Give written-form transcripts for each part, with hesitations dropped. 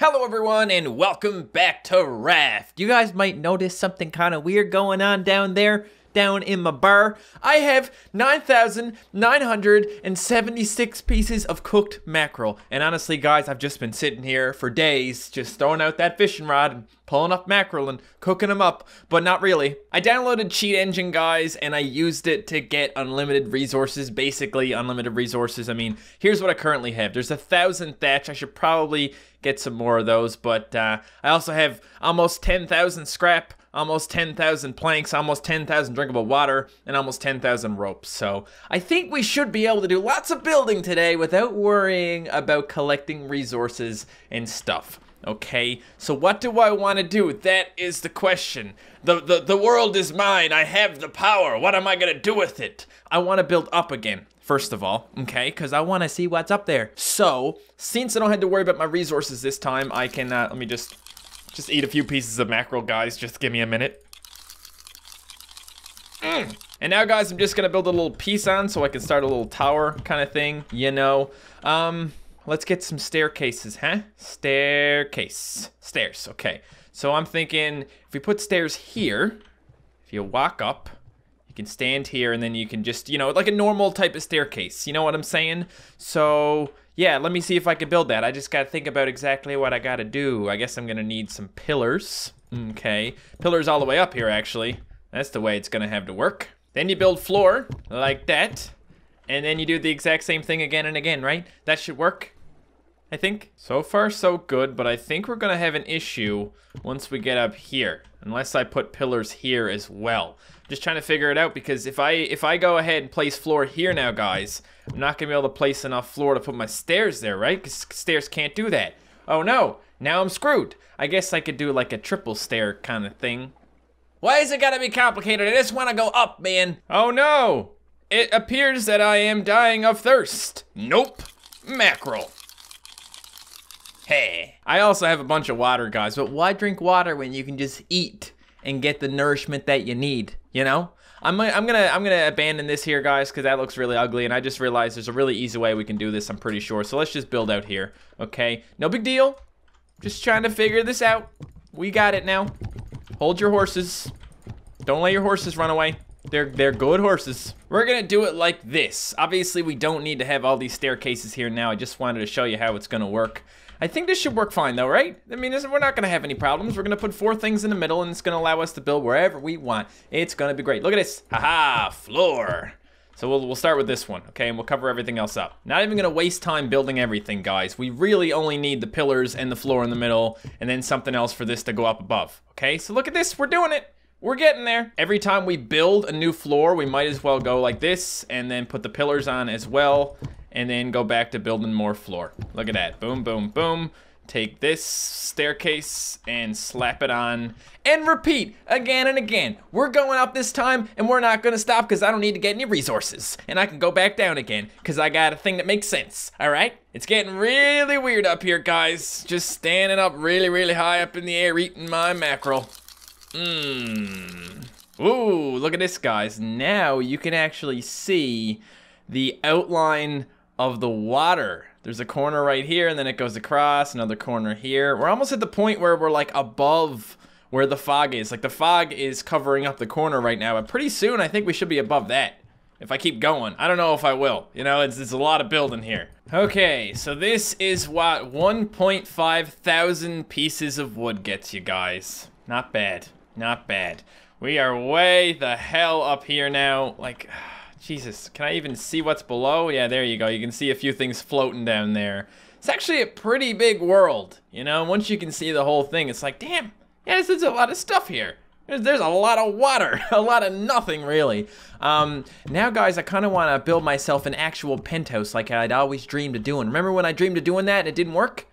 Hello everyone and welcome back to Raft. You guys might notice something kind of weird going on down there, down in my bar. I have 9,976 pieces of cooked mackerel. And honestly guys, I've just been sitting here for days just throwing out that fishing rod and pulling up mackerel and cooking them up, but not really. I downloaded Cheat Engine guys and I used it to get unlimited resources, basically unlimited resources. I mean, here's what I currently have. There's 1,000 thatch. I should probably get some more of those, but I also have almost 10,000 scrap, almost 10,000 planks, almost 10,000 drinkable water, and almost 10,000 ropes. So I think we should be able to do lots of building today without worrying about collecting resources and stuff. Okay, so what do I want to do? That is the question. The world is mine. I have the power. What am I gonna do with it? I want to build up again, first of all, okay, because I want to see what's up there. So since I don't have to worry about my resources this time, I can let me just eat a few pieces of mackerel guys, just give me a minute. And now guys, I'm just gonna build a little piece on so I can start a little tower kind of thing, you know. Let's get some staircases, huh? Staircase. Stairs, okay. So I'm thinking if we put stairs here, if you walk up, you can stand here and then you can just, you know, like a normal type of staircase. You know what I'm saying? So yeah, let me see if I can build that. I just gotta think about exactly what I gotta do. I guess I'm gonna need some pillars. Okay, pillars all the way up here actually. That's the way it's gonna have to work. Then you build floor like that. And then you do the exact same thing again and again, right? That should work, I think. So far, so good, but I think we're gonna have an issue once we get up here, unless I put pillars here as well. Just trying to figure it out, because if I go ahead and place floor here now, guys, I'm not gonna be able to place enough floor to put my stairs there, right? Because stairs can't do that. Oh no, now I'm screwed. I guess I could do like a triple stair kind of thing. Why is it gotta be complicated? I just wanna go up, man. Oh no! It appears that I am dying of thirst. Nope. Mackerel. Hey. I also have a bunch of water, guys, but why drink water when you can just eat and get the nourishment that you need, you know? I'm gonna abandon this here, guys, because that looks really ugly, and I just realized there's a really easy way we can do this, I'm pretty sure. So let's just build out here, okay? No big deal. Just trying to figure this out. We got it now. Hold your horses. Don't let your horses run away. They're good horses. We're gonna do it like this. Obviously, we don't need to have all these staircases here now. I just wanted to show you how it's gonna work. I think this should work fine though, right? I mean, we're not gonna have any problems. We're gonna put four things in the middle and it's gonna allow us to build wherever we want. It's gonna be great. Look at this. Haha, floor. So we'll start with this one, okay? And we'll cover everything else up. Not even gonna waste time building everything, guys. We really only need the pillars and the floor in the middle and then something else for this to go up above, okay? So look at this, we're doing it. We're getting there. Every time we build a new floor, we might as well go like this and then put the pillars on as well and then go back to building more floor. Look at that. Boom, boom, boom. Take this staircase and slap it on and repeat again and again. We're going up this time and we're not gonna stop because I don't need to get any resources and I can go back down again because I got a thing that makes sense, all right? It's getting really weird up here, guys. Just standing up really, really high up in the air eating my mackerel. Ooh, look at this, guys. Now you can actually see the outline of the water. There's a corner right here, and then it goes across, another corner here. We're almost at the point where we're like above where the fog is. Like the fog is covering up the corner right now, but pretty soon I think we should be above that. If I keep going, I don't know if I will. You know, it's a lot of building here. Okay, so this is what 1.5 thousand pieces of wood gets you guys. Not bad. Not bad. We are way the hell up here now. Like, Jesus, can I even see what's below? Yeah, there you go. You can see a few things floating down there. It's actually a pretty big world, you know? Once you can see the whole thing, it's like, damn, yeah, this is a lot of stuff here. There's a lot of water, a lot of nothing really. Now guys, I kind of want to build myself an actual penthouse like I'd always dreamed of doing. Remember when I dreamed of doing that and it didn't work?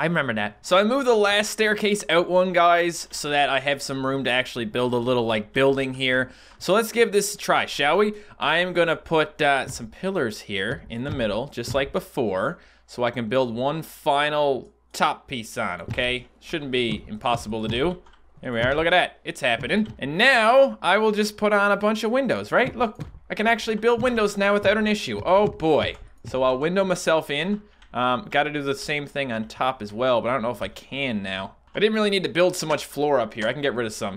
I remember that. So I moved the last staircase out one, guys, so that I have some room to actually build a little, like, building here. So let's give this a try, shall we? I am gonna put some pillars here in the middle, just like before, so I can build one final top piece on, okay? Shouldn't be impossible to do. There we are, look at that. It's happening. And now, I will just put on a bunch of windows, right? Look, I can actually build windows now without an issue. Oh, boy. So I'll window myself in. Got to do the same thing on top as well, but I don't know if I can now. I didn't really need to build so much floor up here. I can get rid of some.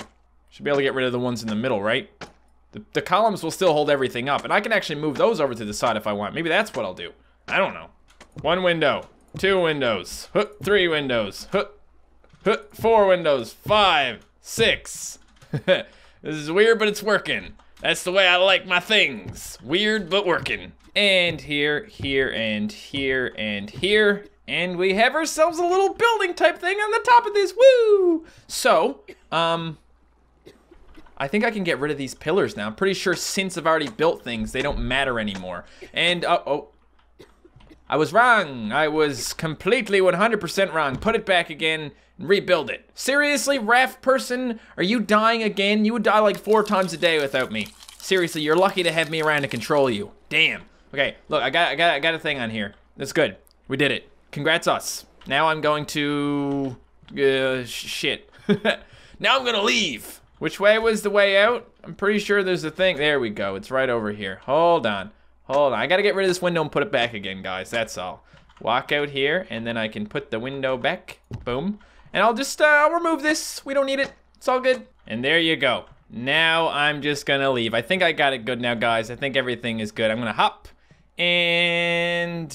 Should be able to get rid of the ones in the middle, right? The columns will still hold everything up, and I can actually move those over to the side if I want. Maybe that's what I'll do. I don't know. One window, two windows, three windows, four windows, five, six. This is weird, but it's working. That's the way I like my things. Weird, but working. And here, here, and here, and here. And we have ourselves a little building type thing on the top of this. Woo! So, I think I can get rid of these pillars now. I'm pretty sure since I've already built things, they don't matter anymore. And, oh. I was wrong. I was completely 100% wrong. Put it back again and rebuild it. Seriously, Raft person, are you dying again? You would die like 4 times a day without me. Seriously, you're lucky to have me around to control you. Damn. Okay, look, I got a thing on here. That's good. We did it. Congrats us. Now I'm going to... shit. Now I'm gonna leave. Which way was the way out? I'm pretty sure there's a thing. There we go. It's right over here. Hold on. Hold on, I gotta get rid of this window and put it back again, guys, that's all. Walk out here, and then I can put the window back, boom. And I'll just, I'll remove this, we don't need it, it's all good. And there you go. Now I'm just gonna leave. I think I got it good now, guys, I think everything is good. I'm gonna hop, and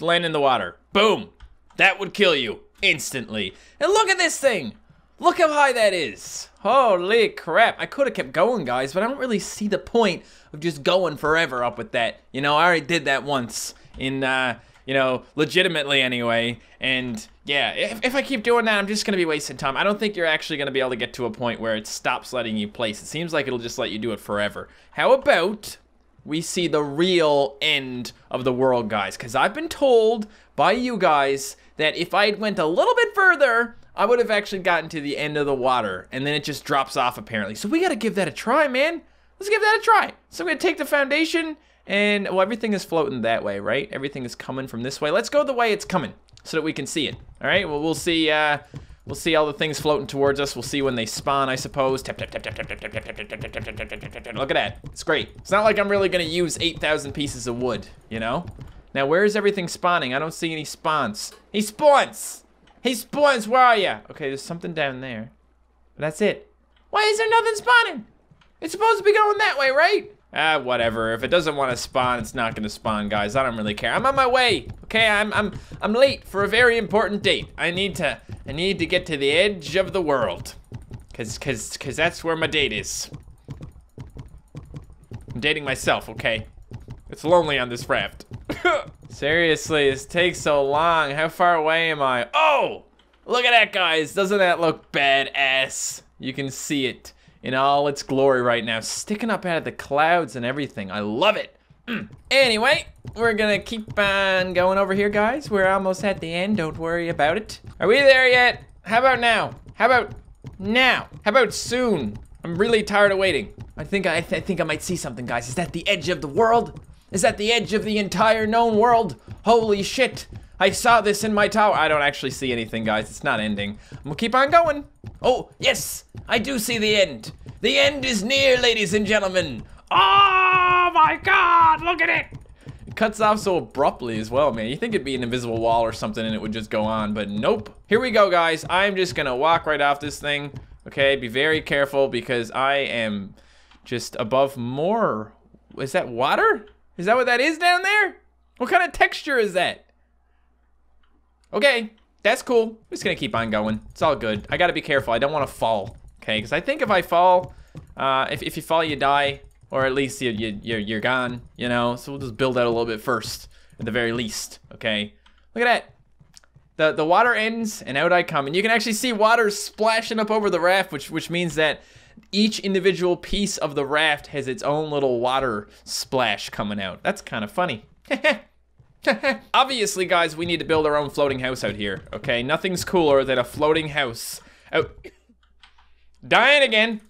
land in the water. Boom, that would kill you, instantly. And look at this thing, look how high that is. Holy crap, I could have kept going, guys, but I don't really see the point of just going forever up with that. You know, I already did that once in, you know, legitimately anyway. And yeah, if I keep doing that, I'm just going to be wasting time. I don't think you're actually going to be able to get to a point where it stops letting you place. It seems like it'll just let you do it forever. How about we see the real end of the world, guys? Because I've been told by you guys that if I went a little bit further, I would have actually gotten to the end of the water, and then it just drops off apparently. So we gotta give that a try, man. Let's give that a try. So I'm gonna take the foundation, and well, everything is floating that way, right? Everything is coming from this way. Let's go the way it's coming, so that we can see it. All right. Well, we'll see all the things floating towards us. We'll see when they spawn, I suppose. Tap tap tap tap tap tap tap tap tap tap tap tap tap tap. Look at that. It's great. It's not like I'm really gonna use 8,000 pieces of wood, you know. Now where is everything spawning? I don't see any spawns. He spawns. Hey, spawns, where are ya? Okay, there's something down there. But that's it. Why is there nothing spawning? It's supposed to be going that way, right? Ah, whatever. If it doesn't want to spawn, it's not gonna spawn, guys. I don't really care. I'm on my way. Okay, I'm late for a very important date. I need to get to the edge of the world. Cause that's where my date is. I'm dating myself, okay? It's lonely on this raft. Seriously, this takes so long. How far away am I? Oh! Look at that, guys. Doesn't that look badass? You can see it in all its glory right now. Sticking up out of the clouds and everything. I love it. Anyway, we're gonna keep on going over here, guys. We're almost at the end. Don't worry about it. Are we there yet? How about now? How about now? How about soon? I'm really tired of waiting. I think I might see something, guys. Is that the edge of the world? Is that the edge of the entire known world? Holy shit, I saw this in my tower. I don't actually see anything, guys, it's not ending. I'm gonna keep on going. Oh, yes, I do see the end. The end is near, ladies and gentlemen. Oh my God, look at it. It cuts off so abruptly as well, man. You think it'd be an invisible wall or something and it would just go on, but nope. Here we go, guys, I'm just gonna walk right off this thing. Okay, be very careful because I am just above more. Is that water? Is that what that is down there? What kind of texture is that? Okay, that's cool. I'm just gonna keep on going. It's all good. I gotta be careful. I don't wanna fall, okay? Because I think if I fall, if you fall, you die. Or at least you're gone, you know? So we'll just build out a little bit first, at the very least, okay? Look at that. The water ends, and out I come. And you can actually see water splashing up over the raft, which means that each individual piece of the raft has its own little water splash coming out. That's kind of funny. Obviously, guys, we need to build our own floating house out here, okay? Nothing's cooler than a floating house. Oh, dying again.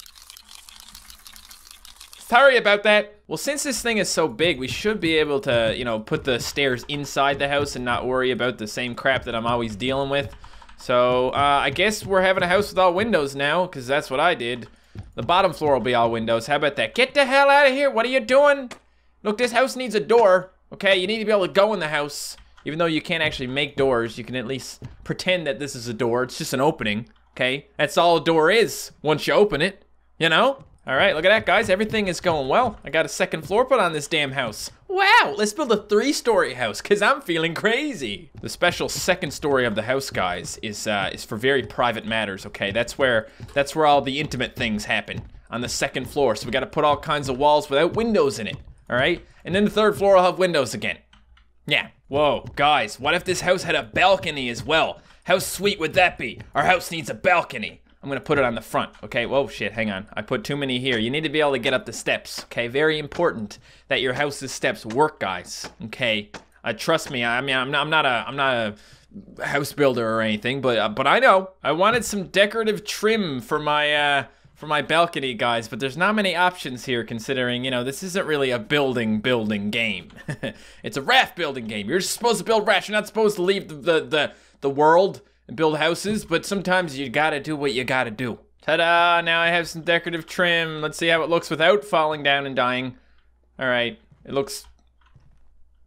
Sorry about that. Well, since this thing is so big, we should be able to, you know, put the stairs inside the house and not worry about the same crap that I'm always dealing with. So, I guess we're having a house with all windows now, because that's what I did. The bottom floor will be all windows. How about that? Get the hell out of here. What are you doing? Look, this house needs a door. Okay, you need to be able to go in the house. Even though you can't actually make doors, you can at least pretend that this is a door. It's just an opening, okay? That's all a door is once you open it, you know? All right, look at that, guys. Everything is going well. I got a second floor put on this damn house. Wow, let's build a 3-story house because I'm feeling crazy. The special second story of the house, guys, is for very private matters, okay? That's where all the intimate things happen, on the second floor. So we got to put all kinds of walls without windows in it, all right? And then the third floor will have windows again. Yeah. Whoa, guys, what if this house had a balcony as well? How sweet would that be? Our house needs a balcony. I'm gonna put it on the front, okay? Whoa, shit, hang on. I put too many here. You need to be able to get up the steps, okay? Very important that your house's steps work, guys, okay? Trust me, I mean, I'm not a house builder or anything, but I know. I wanted some decorative trim for my balcony, guys, but there's not many options here considering, you know, this isn't really a building game. It's a raft building game. You're just supposed to build rafts. You're not supposed to leave the world and build houses, but sometimes you gotta do what you gotta do. Ta-da, now I have some decorative trim. Let's see how it looks without falling down and dying. All right, it looks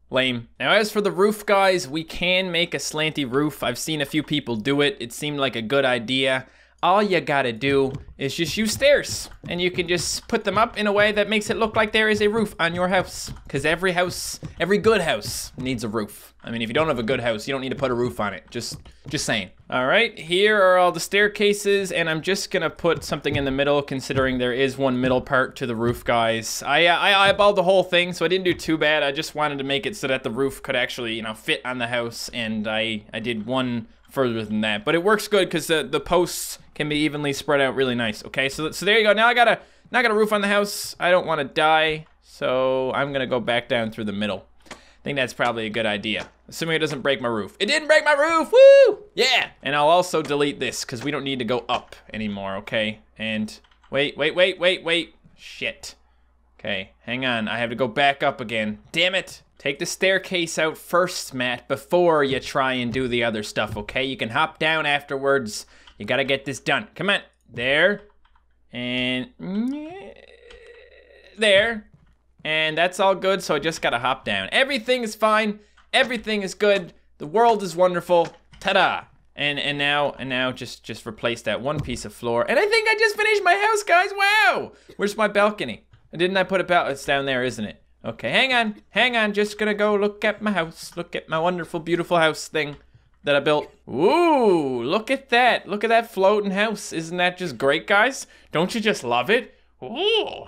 lame. Now as for the roof, guys, we can make a slanty roof. I've seen a few people do it. It seemed like a good idea. All you gotta do is just use stairs, and you can just put them up in a way that makes it look like there is a roof on your house. Cause every house, every good house needs a roof. I mean, if you don't have a good house, you don't need to put a roof on it, just saying. All right, here are all the staircases, and I'm just gonna put something in the middle considering there is one middle part to the roof, guys. I eyeballed the whole thing, so I didn't do too bad. I just wanted to make it so that the roof could actually, you know, fit on the house, and I did one further than that, but it works good because the posts can be evenly spread out really nice. Okay, so there you go. Now I got a roof on the house. I don't want to die, so I'm gonna go back down through the middle. I think that's probably a good idea, assuming it doesn't break my roof. It didn't break my roof. Woo! Yeah. And I'll also delete this because we don't need to go up anymore. Okay, and wait, shit. Okay, hang on, I have to go back up again, damn it. Take the staircase out first, Matt, before you try and do the other stuff, okay? You can hop down afterwards. You gotta get this done. Come on. There. And there. And that's all good, so I just gotta hop down. Everything is fine. Everything is good. The world is wonderful. Ta-da! And now just replace that one piece of floor. And I think I just finished my house, guys. Wow! Where's my balcony? Didn't I put a balcony? It's down there, isn't it? Okay, hang on, just gonna go look at my house. Look at my wonderful, beautiful house thing that I built. Ooh, look at that floating house. Isn't that just great, guys? Don't you just love it? Ooh.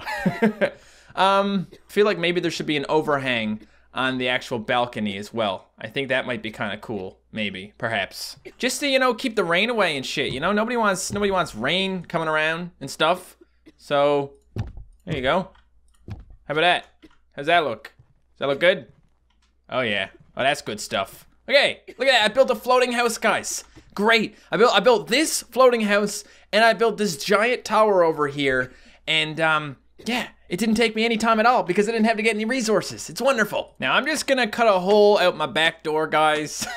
I feel like maybe there should be an overhang on the actual balcony as well. I think that might be kind of cool, maybe, perhaps. Just to, you know, keep the rain away and shit, you know? Nobody wants rain coming around and stuff. So, there you go. How about that? How's that look? Does that look good? Oh yeah. Oh, that's good stuff. Okay, look at that. I built a floating house, guys. Great. I built this floating house, and I built this giant tower over here. And yeah, it didn't take me any time at all because I didn't have to get any resources. It's wonderful. Now I'm just gonna cut a hole out my back door, guys.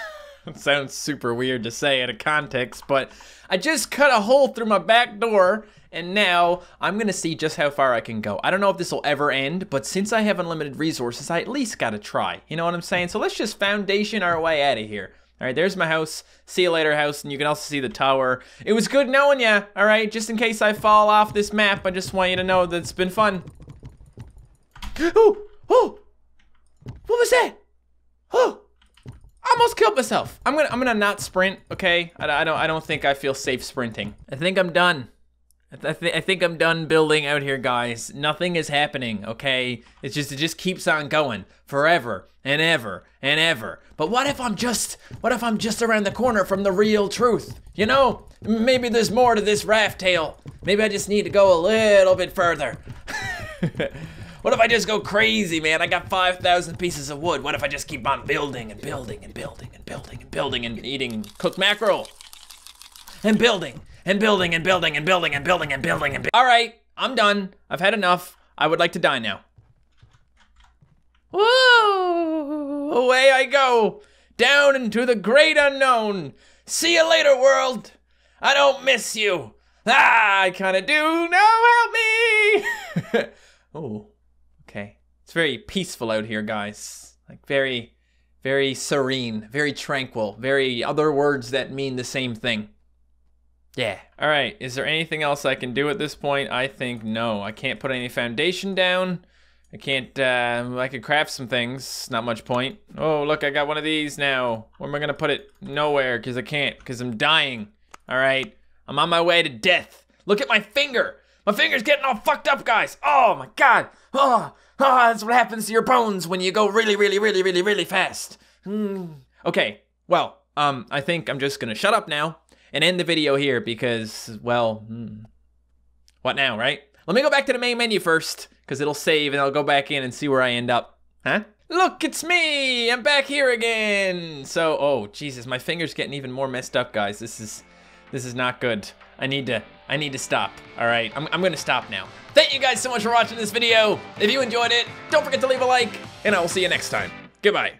It sounds super weird to say out of context, but I just cut a hole through my back door. And now, I'm gonna see just how far I can go. I don't know if this will ever end, but since I have unlimited resources, I at least gotta try. You know what I'm saying? So let's just foundation our way out of here. All right, there's my house. See you later, house, and you can also see the tower. It was good knowing ya, all right? Just in case I fall off this map, I just want you to know that it's been fun. Oh, oh, what was that? Oh, I almost killed myself. I'm gonna not sprint, okay? I don't think I feel safe sprinting. I think I'm done. I think I'm done building out here, guys. Nothing is happening, okay? It just keeps on going forever and ever and ever. But what if I'm just around the corner from the real truth? You know, maybe there's more to this raft tale. Maybe I just need to go a little bit further. What if I just go crazy, man? I got 5,000 pieces of wood. What if I just keep on building and building and building and building and building and eating cooked mackerel and building? And building and building and building and building and building and building. All right, I'm done. I've had enough. I would like to die now. Woo! Away I go, down into the great unknown. See you later, world. I don't miss you. Ah, I kind of do. No, help me. Oh, okay. It's very peaceful out here, guys. Like very, very serene, very tranquil, very other words that mean the same thing. Yeah. All right. Is there anything else I can do at this point? I think no. I can't put any foundation down. I can't, I could craft some things. Not much point. Oh, look, I got one of these now. Where am I going to put it? Nowhere, because I can't, because I'm dying. All right. I'm on my way to death. Look at my finger. My finger's getting all fucked up, guys. Oh, my God. Oh, that's what happens to your bones when you go really, really, really, really, really fast. Okay. Well, I think I'm just going to shut up now and end the video here because, well, what now, right? Let me go back to the main menu first, because it'll save and I'll go back in and see where I end up. Huh? Look, it's me! I'm back here again! So, oh, Jesus, my finger's getting even more messed up, guys. This is not good. I need to stop. All right, I'm gonna stop now. Thank you guys so much for watching this video. If you enjoyed it, don't forget to leave a like, and I will see you next time. Goodbye.